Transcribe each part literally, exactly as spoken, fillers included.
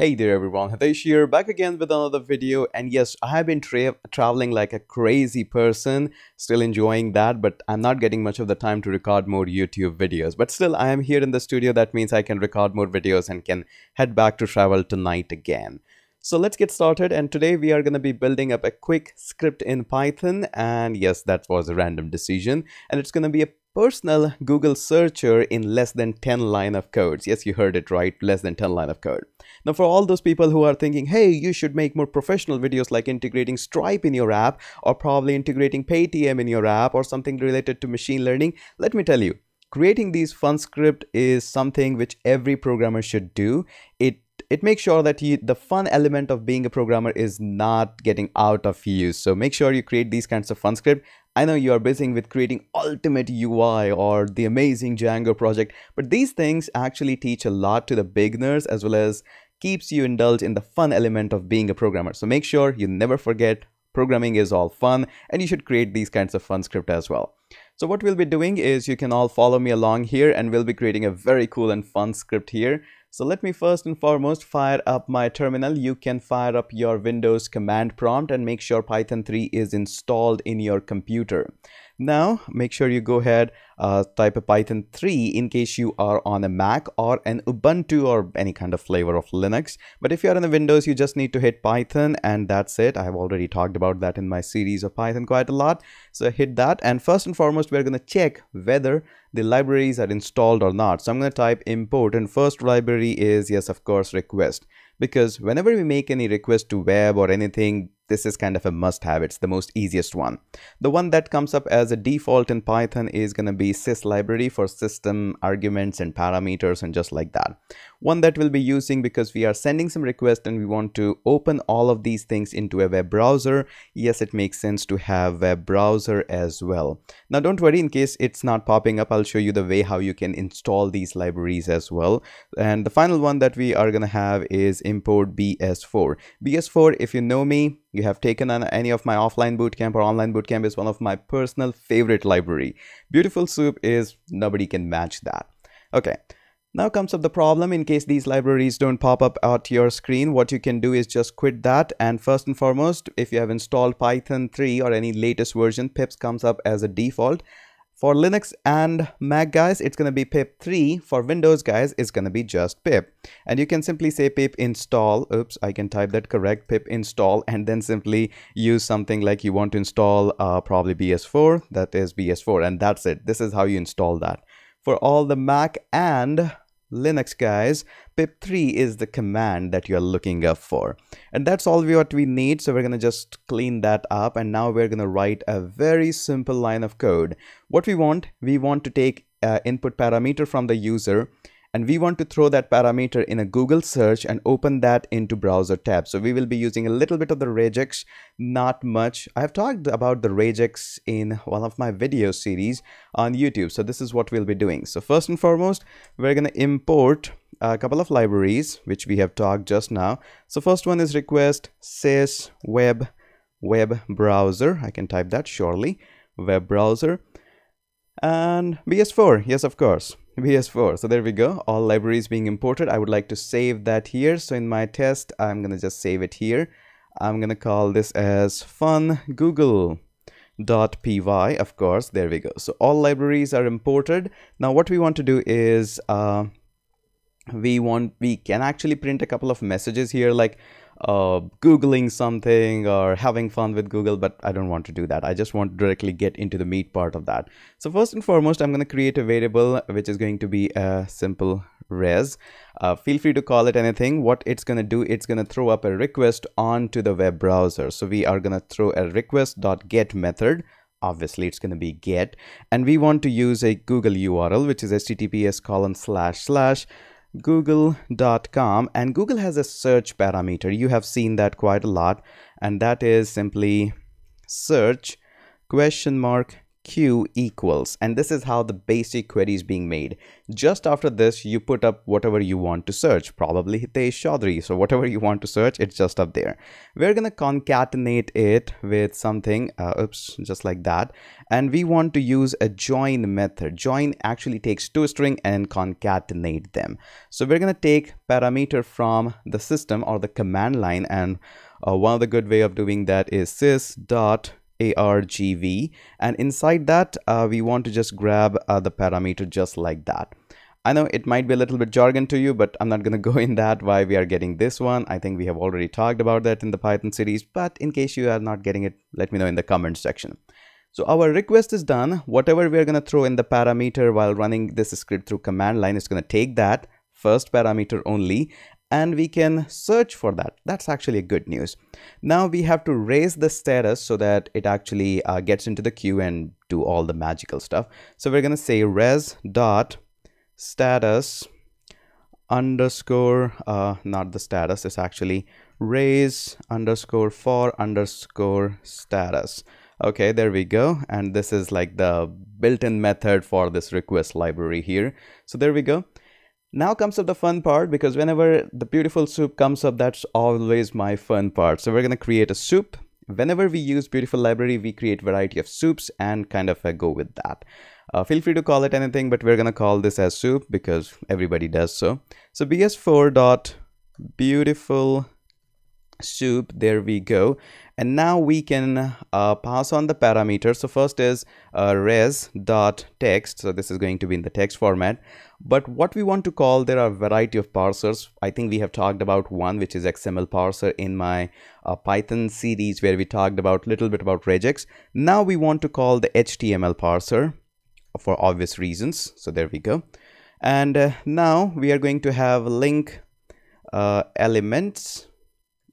Hey there everyone, Hitesh here, back again with another video. And yes, I have been tra traveling like a crazy person, still enjoying that, but I'm not getting much of the time to record more YouTube videos. But still, I am here in the studio. That means I can record more videos and can head back to travel tonight again. So let's get started, and today we are going to be building up a quick script in Python. And yes, that was a random decision, and it's going to be a personal Google searcher in less than ten line of codes. Yes, you heard it right, less than ten line of code. Now for all those people who are thinking, hey, you should make more professional videos like integrating Stripe in your app, or probably integrating Paytm in your app, or something related to machine learning, let me tell you, creating these fun scripts is something which every programmer should do. It It makes sure that you, the fun element of being a programmer is not getting out of use. So make sure you create these kinds of fun scripts. I know you are busy with creating ultimate U I or the amazing Django project, but these things actually teach a lot to the beginners as well as keeps you indulged in the fun element of being a programmer. So make sure you never forget programming is all fun, and you should create these kinds of fun scripts as well. So what we'll be doing is, you can all follow me along here, and we'll be creating a very cool and fun script here. So let me first and foremost fire up my terminal. You can fire up your Windows command prompt and make sure Python three is installed in your computer. Now make sure you go ahead, uh, type a Python three in case you are on a Mac or an Ubuntu or any kind of flavor of Linux. But if you're on the Windows, you just need to hit Python, and that's it. I've already talked about that in my series of Python quite a lot. So hit that, and first and foremost, we're going to check whether the libraries are installed or not. So I'm going to type import, and first library is, yes, of course, request, because whenever we make any request to web or anything, this is kind of a must-have. It's the most easiest one. The one that comes up as a default in Python is going to be sys library for system arguments and parameters and just like that. One that we'll be using because we are sending some requests and we want to open all of these things into a web browser. Yes, it makes sense to have a browser as well. Now, don't worry, in case it's not popping up, I'll show you the way how you can install these libraries as well. And the final one that we are going to have is import B S four. B S four, if you know me, you have taken on any of my offline bootcamp or online bootcamp, is one of my personal favorite library. Beautiful Soup is, nobody can match that. Okay, now comes up the problem. In case these libraries don't pop up at your screen, what you can do is just quit that. And first and foremost, if you have installed Python three or any latest version, pips comes up as a default. For Linux and Mac guys, it's going to be pip three. For Windows guys, it's going to be just pip. And you can simply say pip install. Oops, I can type that correct. Pip install, and then simply use something like you want to install uh, probably B S four. That is B S four, and that's it. This is how you install that. For all the Mac and Linux guys, pip three is the command that you're looking up for, and that's all what we need. So we're going to just clean that up, and now we're going to write a very simple line of code. What we want, we want to take uh, input parameter from the user, and we want to throw that parameter in a Google search and open that into browser tab. So we will be using a little bit of the regex, not much. I have talked about the regex in one of my video series on YouTube. So this is what we'll be doing. So first and foremost, we're going to import a couple of libraries, which we have talked just now. So first one is request sys web web browser. I can type that surely, web browser, and B S four. Yes, of course. B S four. So there we go, all libraries being imported. I would like to save that here. So in my test, I'm going to just save it here. I'm going to call this as fun google dot p y. Of course, there we go. So all libraries are imported. Now what we want to do is uh, we want we can actually print a couple of messages here, like uh, Googling something or having fun with Google, but I don't want to do that. I just want to directly get into the meat part of that. So first and foremost, I'm going to create a variable which is going to be a simple res. Uh, feel free to call it anything. What it's going to do, it's going to throw up a request onto the web browser. So we are going to throw a request.get method. Obviously it's going to be get, and we want to use a Google U R L, which is https colon slash slash google dot com, and Google has a search parameter. You have seen that quite a lot, and that is simply search question mark q equals, and this is how the basic query is being made. Just after this, you put up whatever you want to search, probably Hitesh Chaudhary. So whatever you want to search, it's just up there. We're going to concatenate it with something, uh, oops, just like that. And we want to use a join method. Join actually takes two string and concatenate them. So we're going to take parameter from the system or the command line, and uh, one of the good way of doing that is sys dot argv, and inside that uh, we want to just grab uh, the parameter just like that. I know it might be a little bit jargon to you, but I'm not going to go in that why we are getting this one. I think we have already talked about that in the Python series, but in case you are not getting it, let me know in the comment section. So our request is done. Whatever we are going to throw in the parameter while running this script through command line is going to take that first parameter only, and we can search for that. That's actually good news. Now we have to raise the status so that it actually uh, gets into the queue and do all the magical stuff. So we're going to say res dot status underscore, uh, not the status, it's actually raise underscore for underscore status. Okay, there we go. And this is like the built-in method for this request library here. So there we go. Now comes up the fun part, because whenever the Beautiful Soup comes up, that's always my fun part. So we're going to create a soup. Whenever we use Beautiful Library, we create variety of soups and kind of go with that. Uh, feel free to call it anything, but we're going to call this as soup because everybody does so. So b s four dot beautiful soup, there we go. And now we can uh, pass on the parameters. So first is uh, res.text. So this is going to be in the text format. But what we want to call, there are a variety of parsers. I think we have talked about one, which is X M L parser in my uh, Python series, where we talked about little bit about regex. Now we want to call the H T M L parser for obvious reasons. So there we go. And uh, now we are going to have link uh, elements.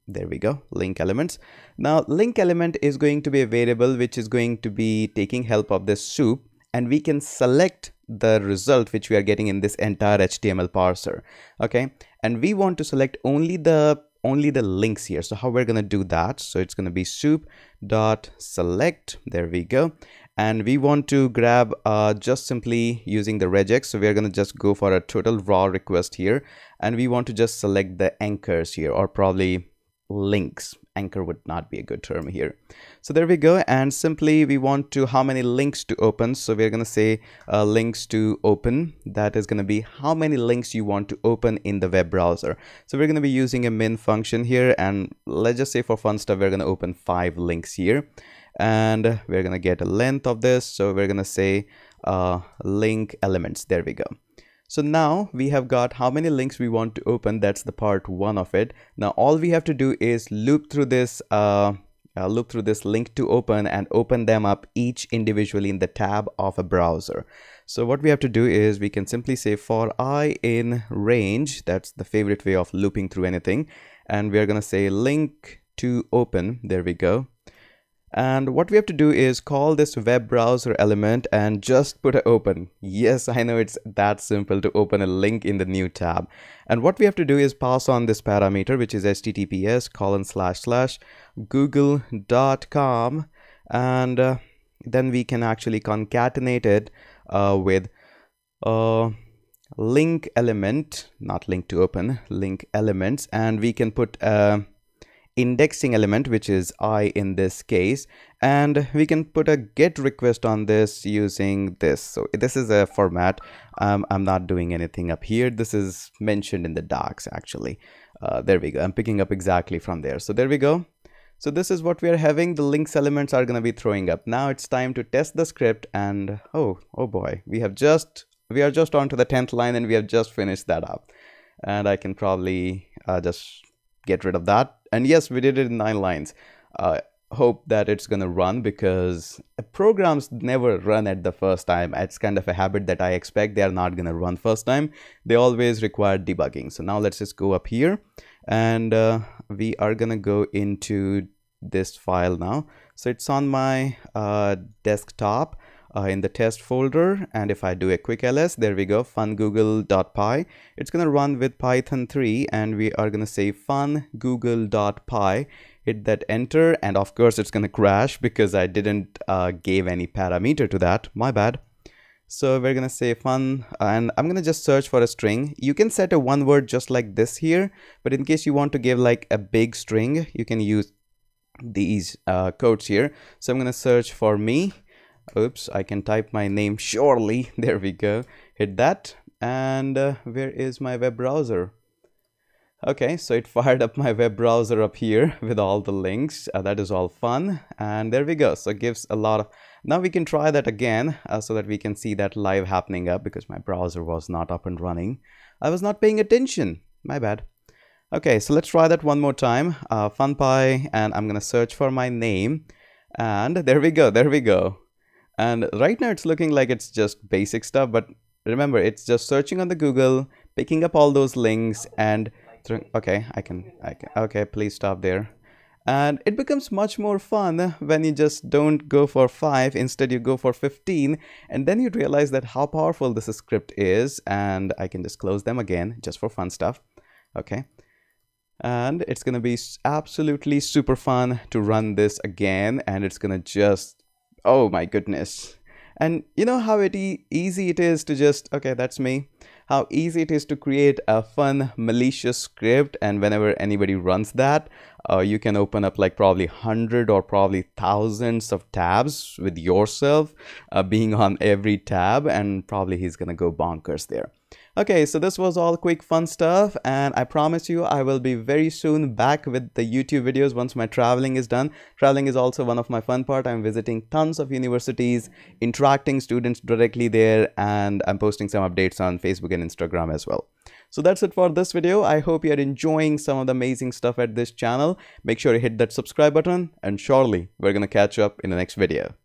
There we go, link elements. Now link element is going to be a variable which is going to be taking help of this soup, and we can select the result which we are getting in this entire H T M L parser. Okay, and we want to select only the only the links here. So how we're going to do that? So it's going to be soup.select, there we go. And we want to grab uh, just simply using the regex. So we are going to just go for a total raw request here, and we want to just select the anchors here, or probably links. Anchor would not be a good term here. So there we go. And simply we want to how many links to open. So we're going to say uh, links to open. That is going to be how many links you want to open in the web browser. So we're going to be using a min function here, and let's just say for fun stuff we're going to open five links here, and we're going to get a length of this. So we're going to say uh, link elements. There we go. So now we have got how many links we want to open. That's the part one of it. Now all we have to do is loop through this uh, uh, loop through this link to open and open them up each individually in the tab of a browser. So what we have to do is we can simply say for I in range. That's the favorite way of looping through anything. And we are going to say link to open. There we go. And what we have to do is call this web browser element and just put an open. Yes, I know it's that simple to open a link in the new tab. And what we have to do is pass on this parameter, which is https colon slash slash google dot com. And uh, then we can actually concatenate it uh, with uh, link element, not link to open, link elements. And we can put uh, indexing element, which is I in this case, and we can put a get request on this using this. So this is a format. um, I'm not doing anything up here. This is mentioned in the docs actually. Uh, there we go. I'm picking up exactly from there. So there we go. So this is what we are having. The links elements are going to be throwing up. Now it's time to test the script, and oh oh boy, we have just we are just on to the tenth line, and we have just finished that up. And I can probably uh, just get rid of that. And yes, we did it in nine lines. Uh, hope that it's going to run, because programs never run at the first time. It's kind of a habit that I expect. They are not going to run first time. They always require debugging. So now let's just go up here, and uh, we are going to go into this file now. So it's on my uh, desktop. uh, in the test folder. And if I do a quick ls, there we go, fun google dot py. It's going to run with python three, and we are going to say fun google dot py. Hit that enter, and of course it's going to crash because I didn't uh, give any parameter to that. My bad. So we're gonna say fun, and I'm gonna just search for a string. You can set a one word just like this here, but in case you want to give like a big string, you can use these uh, codes here. So I'm gonna search for me. Oops, I can type my name surely. There we go. Hit that, and uh, where is my web browser? Okay, so it fired up my web browser up here with all the links. Uh, that is all fun, and there we go. So it gives a lot of. Now we can try that again uh, so that we can see that live happening up, because my browser was not up and running. I was not paying attention. My bad. Okay, so let's try that one more time. Uh, funpy, and I'm gonna search for my name, and there we go. There we go. And right now it's looking like it's just basic stuff, but remember, it's just searching on the Google, picking up all those links, and okay, I can, I can, okay, please stop there. And it becomes much more fun when you just don't go for five, instead you go for fifteen, and then you realize that how powerful this script is. And I can just close them again, just for fun stuff. Okay, and it's gonna be absolutely super fun to run this again, and it's gonna just, oh my goodness. And you know how it e easy it is to just, okay, that's me. How easy it is to create a fun, malicious script. And whenever anybody runs that, uh, you can open up like probably hundred or probably thousands of tabs with yourself uh, being on every tab. And probably he's going to go bonkers there. Okay, so this was all quick fun stuff, and I promise you I will be very soon back with the YouTube videos once my traveling is done. Traveling is also one of my fun part. I'm visiting tons of universities, interacting students directly there, and I'm posting some updates on Facebook and Instagram as well. So that's it for this video. I hope you're enjoying some of the amazing stuff at this channel. Make sure you hit that subscribe button, and surely we're gonna catch up in the next video.